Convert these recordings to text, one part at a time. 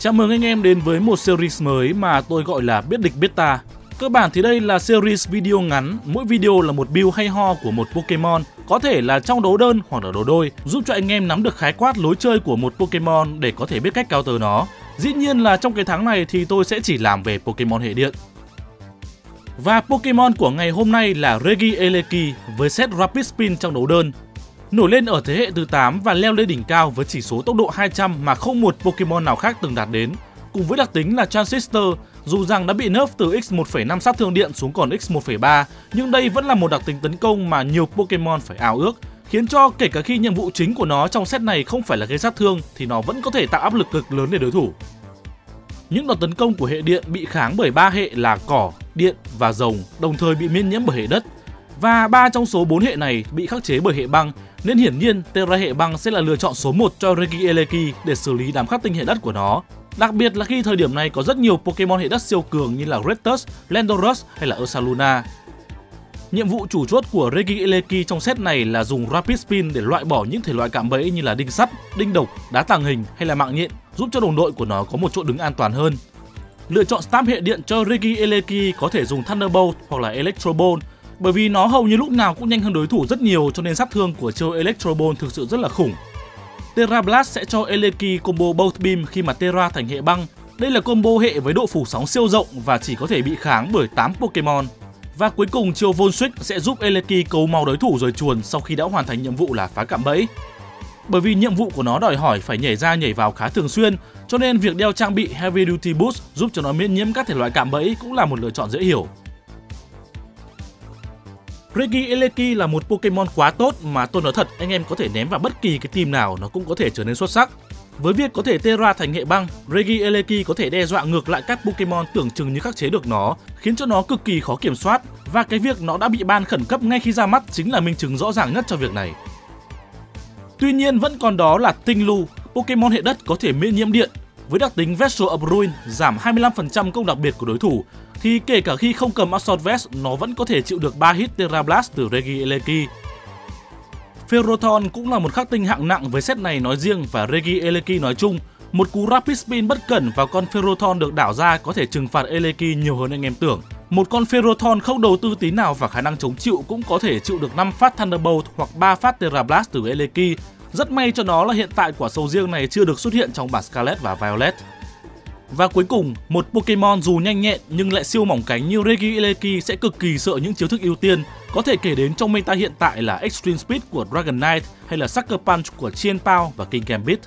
Chào mừng anh em đến với một series mới mà tôi gọi là Biết Địch Biết Ta. Cơ bản thì đây là series video ngắn, mỗi video là một build hay ho của một Pokemon, có thể là trong đấu đơn hoặc là đấu đôi, giúp cho anh em nắm được khái quát lối chơi của một Pokemon để có thể biết cách counter nó. Dĩ nhiên là trong cái tháng này thì tôi sẽ chỉ làm về Pokemon hệ điện. Và Pokemon của ngày hôm nay là Regieleki với set Rapid Spin trong đấu đơn. Nổi lên ở thế hệ thứ 8 và leo lên đỉnh cao với chỉ số tốc độ 200 mà không một Pokemon nào khác từng đạt đến. Cùng với đặc tính là Transistor, dù rằng đã bị nerf từ x1,5 sát thương điện xuống còn x1,3, nhưng đây vẫn là một đặc tính tấn công mà nhiều Pokemon phải ao ước, khiến cho kể cả khi nhiệm vụ chính của nó trong set này không phải là gây sát thương thì nó vẫn có thể tạo áp lực cực lớn lên đối thủ. Những đòn tấn công của hệ điện bị kháng bởi 3 hệ là cỏ, điện và rồng, đồng thời bị miễn nhiễm bởi hệ đất. Và 3 trong số 4 hệ này bị khắc chế bởi hệ băng, nên hiển nhiên Tera hệ băng sẽ là lựa chọn số 1 cho Regieleki để xử lý đám khắc tinh hệ đất của nó. Đặc biệt là khi thời điểm này có rất nhiều Pokemon hệ đất siêu cường như là Groudon, Landorus hay là Ursaluna. Nhiệm vụ chủ chốt của Regieleki trong set này là dùng Rapid Spin để loại bỏ những thể loại cạm bẫy như là đinh sắt, đinh độc, đá tàng hình hay là mạng nhện, giúp cho đồng đội của nó có một chỗ đứng an toàn hơn. Lựa chọn stamp hệ điện cho Regieleki có thể dùng Thunderbolt hoặc là Electro Ball, bởi vì nó hầu như lúc nào cũng nhanh hơn đối thủ rất nhiều cho nên sát thương của chiêu Electro Ball thực sự rất là khủng. Tera Blast sẽ cho Regieleki combo Bolt Beam khi mà Tera thành hệ băng. Đây là combo hệ với độ phủ sóng siêu rộng và chỉ có thể bị kháng bởi 8 Pokemon. Và cuối cùng chiêu Volt Switch sẽ giúp Regieleki cấu máu đối thủ rồi chuồn sau khi đã hoàn thành nhiệm vụ là phá cạm bẫy. Bởi vì nhiệm vụ của nó đòi hỏi phải nhảy ra nhảy vào khá thường xuyên, cho nên việc đeo trang bị Heavy Duty Boots giúp cho nó miễn nhiễm các thể loại cạm bẫy cũng là một lựa chọn dễ hiểu. Regieleki là một Pokemon quá tốt mà tôi nói thật, anh em có thể ném vào bất kỳ cái team nào nó cũng có thể trở nên xuất sắc. Với việc có thể Tera thành hệ băng, Regieleki có thể đe dọa ngược lại các Pokemon tưởng chừng như khắc chế được nó, khiến cho nó cực kỳ khó kiểm soát, và cái việc nó đã bị ban khẩn cấp ngay khi ra mắt chính là minh chứng rõ ràng nhất cho việc này. Tuy nhiên vẫn còn đó là Ting-Lu, Pokemon hệ đất có thể miễn nhiễm điện. Với đặc tính Vessel of Ruin giảm 25% công đặc biệt của đối thủ, thì kể cả khi không cầm Assault Vest, nó vẫn có thể chịu được 3 hit Tera Blast từ Regieleki. Ferrothorn cũng là một khắc tinh hạng nặng với set này nói riêng và Regieleki nói chung. Một cú Rapid Spin bất cẩn vào con Ferrothorn được đảo ra có thể trừng phạt Eleki nhiều hơn anh em tưởng. Một con Ferrothorn không đầu tư tí nào và khả năng chống chịu cũng có thể chịu được 5 phát Thunderbolt hoặc 3 phát Tera Blast từ Eleki. Rất may cho nó là hiện tại quả sầu riêng này chưa được xuất hiện trong bản Scarlet và Violet. Và cuối cùng, một Pokemon dù nhanh nhẹn nhưng lại siêu mỏng cánh như Regieleki sẽ cực kỳ sợ những chiêu thức ưu tiên. Có thể kể đến trong meta hiện tại là Extreme Speed của Dragonite hay là Sucker Punch của Chien-Pao và Kingambit.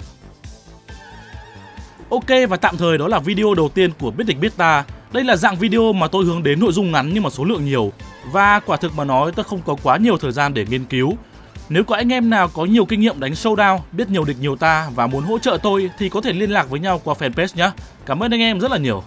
Ok, và tạm thời đó là video đầu tiên của Biết Địch Biết Ta. Đây là dạng video mà tôi hướng đến nội dung ngắn nhưng mà số lượng nhiều. Và quả thực mà nói tôi không có quá nhiều thời gian để nghiên cứu. Nếu có anh em nào có nhiều kinh nghiệm đánh showdown, biết nhiều địch nhiều ta và muốn hỗ trợ tôi thì có thể liên lạc với nhau qua fanpage nhé. Cảm ơn anh em rất là nhiều.